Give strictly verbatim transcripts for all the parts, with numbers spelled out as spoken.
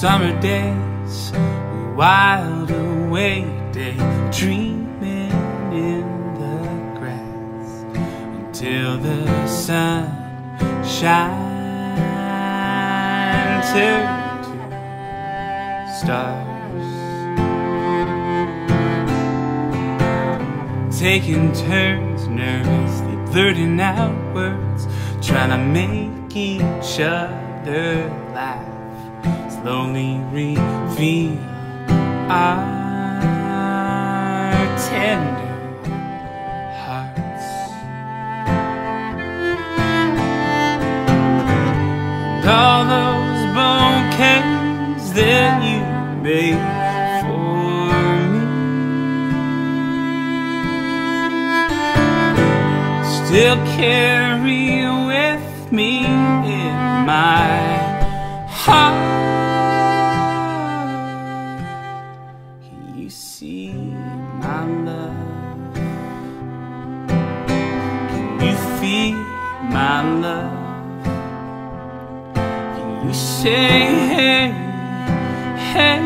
summer days, wide awake daydreaming in the grass until the sun shines into stars, taking turns, nervously blurting out words, trying to make each other laugh. Slowly reveal our tender hearts. And all those bouquets that you made for me still carry with me in my heart. You see my love, can you feel my love? Can you say hey, hey,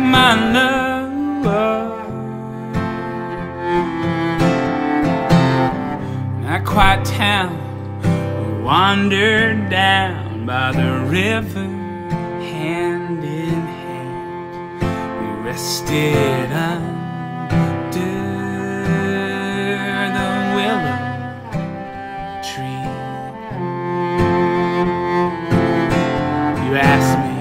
my love? In a quiet town, we wandered down by the river, hand in hand. Rested under the willow tree. You asked me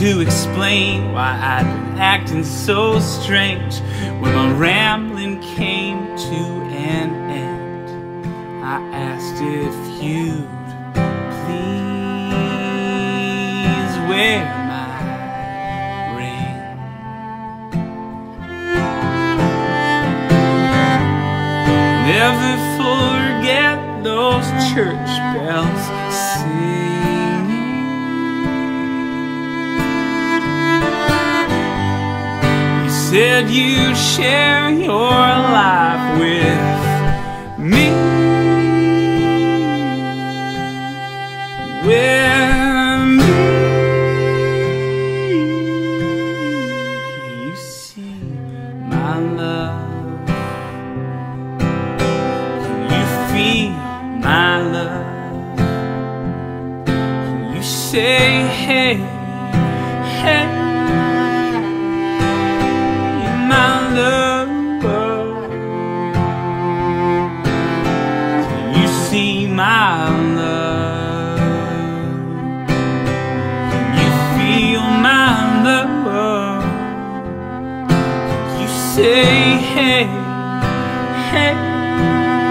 to explain why I'd been acting so strange. When my rambling came to an end, I asked if you'd please wear. Never forget those church bells singing, you said you'd share your life with me. With me, you see my love. My love, can you say hey, hey, my love? Can you see my love? Can you feel my love? Can you say hey, hey?